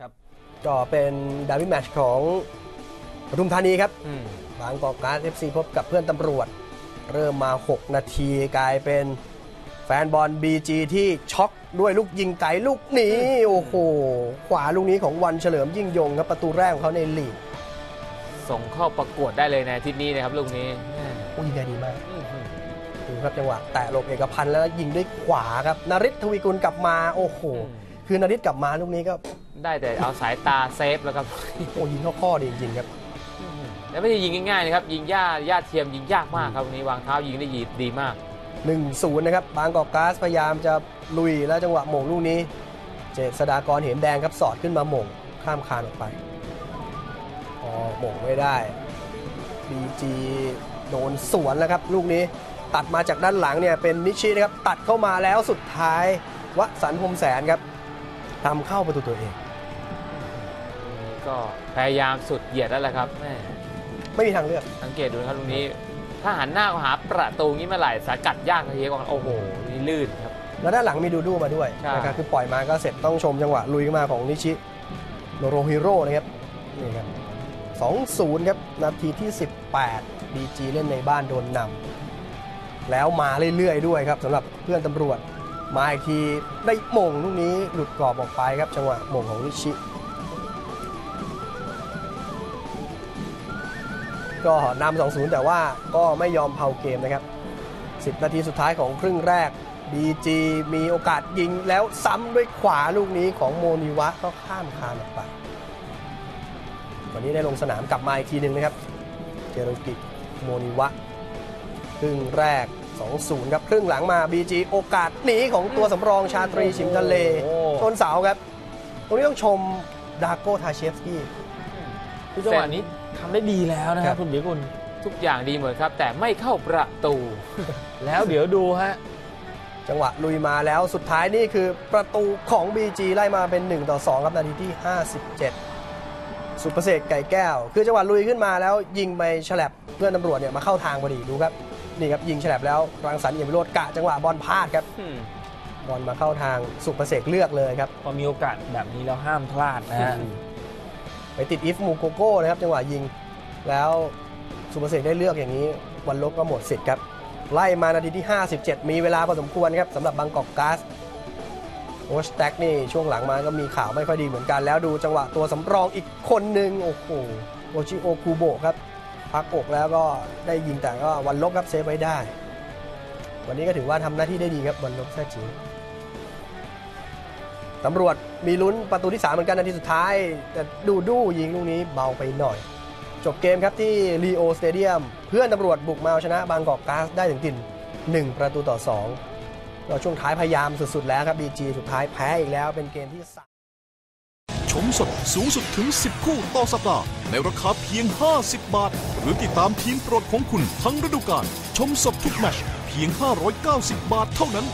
ครับก็เป็นดาร์บี้แมตช์ของปทุมธานีครับบางกอกการ์ด FC พบกับเพื่อนตำรวจเริ่มมา6นาทีกลายเป็นแฟนบอล BG ที่ช็อกด้วยลูกยิงไกลลูกนี้โอ้โหขวาลูกนี้ของวันเฉลิมยิ่งยงครับประตูแรกของเขาในลีกส่งเข้าประกวดได้เลยในทีนี้นะครับลูกนี้อุ้ยดีมากดูครับจังหวะแตะหลบเอกพันธ์แล้วยิงด้วยขวาครับนฤทธิ์ทวีกุลกลับมาโอ้โหคือนฤทธิ์กลับมาลูกนี้ก็ได้แต่เอาสายตาเซฟแล้วครับโอ้ยิงเข้าข้อดีจริงครับแต่ไม่ได้ยิงง่ายๆนะครับยิงย่าเทียมยิงยากมากครับวันนี้วางเท้ายิงได้ดีมาก 1-0 นะครับบางกอกก๊าซพยายามจะลุยแล้วจังหวะหม่งลูกนี้เจษฎากรเห็นแดงครับสอดขึ้นมาหม่งข้ามคานออกไปอ๋อหม่งไม่ได้ BG โดนสวนแล้วครับลูกนี้ตัดมาจากด้านหลังเนี่ยเป็นนิชินะครับตัดเข้ามาแล้วสุดท้ายวสันต์พรหมแสนครับทำเข้าประตูตัวเองก็พยายามสุดเหยียดแล้วแหละครับไม่มีทางเลือกสังเกตดูครับตรงนี้ถ้าหันหน้าหาประตูนี้เมื่อไหร่สกัดยากทีเดียวโอ้โหนี่ลื่นครับแล้วด้านหลังมีดูดูมาด้วยนะครับคือปล่อยมาก็เสร็จต้องชมจังหวะลุยขึ้นมาของนิชิโนโรฮิโร่นะครับนี่ครับ 2-0 ครับนาทีที่18 BG เล่นในบ้านโดนนำแล้วมาเรื่อยๆด้วยครับสำหรับเพื่อนตำรวจมาอีกทีได้หม่งลูกนี้หลุดกรอบออกไปครับจังหวะหม่งของนิชิก็นำ 2-0 แต่ว่าก็ไม่ยอมเผาเกมนะครับ10นาทีสุดท้ายของครึ่งแรก BG มีโอกาสยิงแล้วซ้ำด้วยขวาลูกนี้ของโมนิวะก็ข้ามคานออกไปวันนี้ได้ลงสนามกลับมาอีกทีหนึ่งนะครับเจโรกิโมนิวะครึ่งแรก 2-0 ครับครึ่งหลังมา BG โอกาสหนีของตัวสำรองชาตรีชิมทะเลชนเสาครับตรงนี้ต้องชมดาโก้ทาเชฟสกี้ที่จังหวะนี้ทำได้ดีแล้วนะครับคุณเบียร์คุณทุกอย่างดีหมดครับแต่ไม่เข้าประตูแล้วเดี๋ยวดูฮะจังหวะลุยมาแล้วสุดท้ายนี่คือประตูของ BG ไล่มาเป็น1-2ครับนาทีที่57สุภเสกไก่แก้วคือจังหวะลุยขึ้นมาแล้วยิงไปฉลับเพื่อนตำรวจเนี่ยมาเข้าทางพอดีดูครับนี่ครับยิงฉลับแล้วรังสรรค์เอี่ยมวิโรจน์กะจังหวะบอลพลาดครับบอลมาเข้าทางสุภเสกเลือกเลยครับพอมีโอกาสแบบนี้แล้วห้ามพลาดนะฮะไปติดอิฟมูโกโก้นะครับจังหวะยิงแล้วสุภเสกได้เลือกอย่างนี้วันลบก็หมดสิทธิ์ครับไล่มานาทีที่57มีเวลาพอสมควรครับสำหรับบางกอกก๊าซโอชแท็กนี่ช่วงหลังมาก็มีข่าวไม่ค่อยดีเหมือนกันแล้วดูจังหวะตัวสำรองอีกคนหนึ่งโอ้โหโอชิโอคูโบครับพักอกแล้วก็ได้ยิงแต่ก็วันลบครับเซฟไว้ได้วันนี้ก็ถือว่าทำหน้าที่ได้ดีครับวันลบแท้จริงตำรวจมีลุ้นประตูที่3เหมือนกันนาทีสุดท้ายแต่ดูยิงลูกนี้เบาไปหน่อยจบเกมครับที่ลีโอสเตเดียมเพื่อนตำรวจบุกมาเอาชนะบางกอกก๊าซได้ถึงถิ่น1-2เราช่วงท้ายพยายามสุดๆแล้วครับ BG สุดท้ายแพ้อีกแล้วเป็นเกมที่3ชมสดสูงสุดถึง10คู่ต่อสัปดาห์ในราคาเพียง50บาทหรือติดตามทีมโปรดของคุณทั้งฤดูกาลชมสดทุกแมตช์เพียง590บาทเท่านั้น